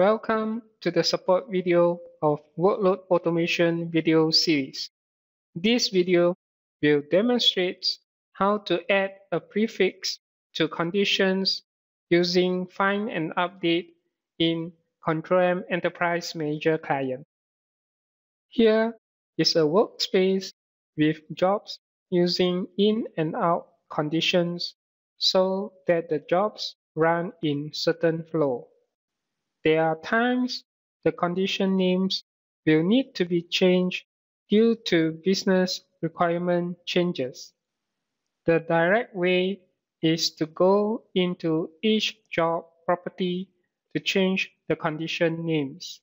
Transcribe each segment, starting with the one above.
Welcome to the support video of Workload Automation video series. This video will demonstrate how to add a prefix to conditions using Find and Update in Control M Enterprise Manager Client. Here is a workspace with jobs using in and out conditions so that the jobs run in certain flow. There are times the condition names will need to be changed due to business requirement changes. The direct way is to go into each job property to change the condition names.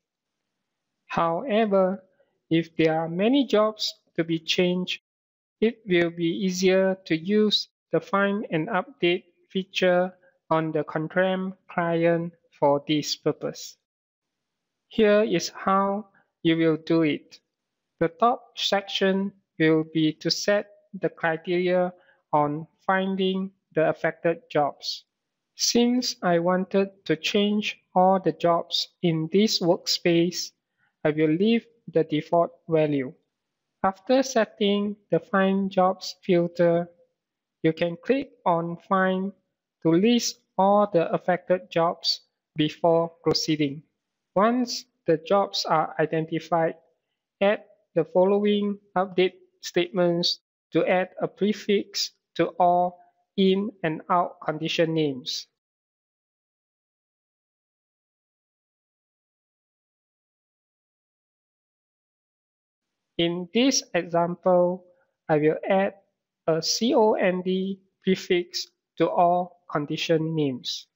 However, if there are many jobs to be changed, it will be easier to use the Find and Update feature on the Control M client for this purpose. Here is how you will do it. The top section will be to set the criteria on finding the affected jobs. Since I wanted to change all the jobs in this workspace, I will leave the default value. After setting the Find Jobs filter, you can click on Find to list all the affected jobs before proceeding. Once the jobs are identified, add the following update statements to add a prefix to all in and out condition names. In this example, I will add a COND prefix to all condition names.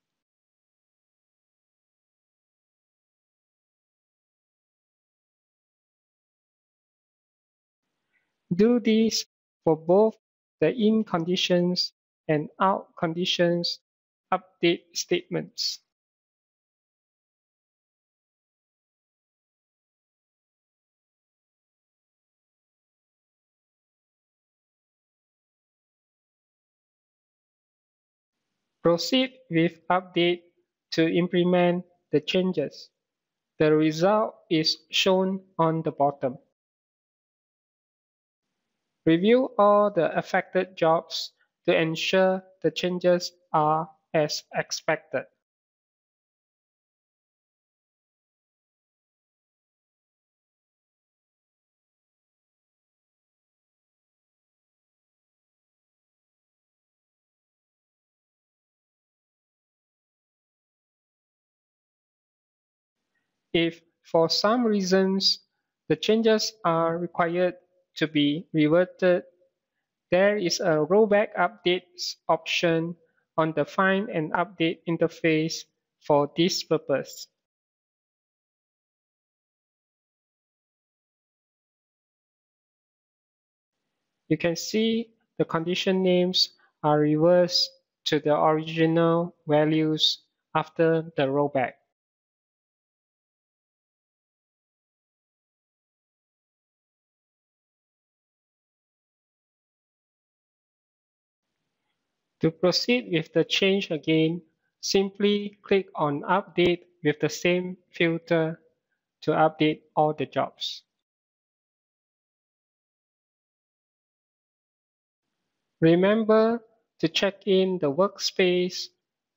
Do this for both the in conditions and out conditions update statements. Proceed with update to implement the changes. The result is shown on the bottom. Review all the affected jobs to ensure the changes are as expected. If for some reasons the changes are required to be reverted, there is a rollback updates option on the Find and Update interface for this purpose. You can see the condition names are reversed to the original values after the rollback. To proceed with the change again, simply click on Update with the same filter to update all the jobs. Remember to check in the workspace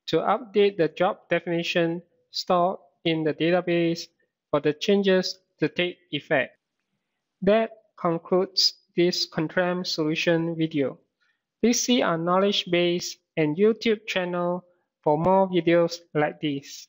to update the job definition stored in the database for the changes to take effect. That concludes this Control M solution video. Please see our knowledge base and YouTube channel for more videos like this.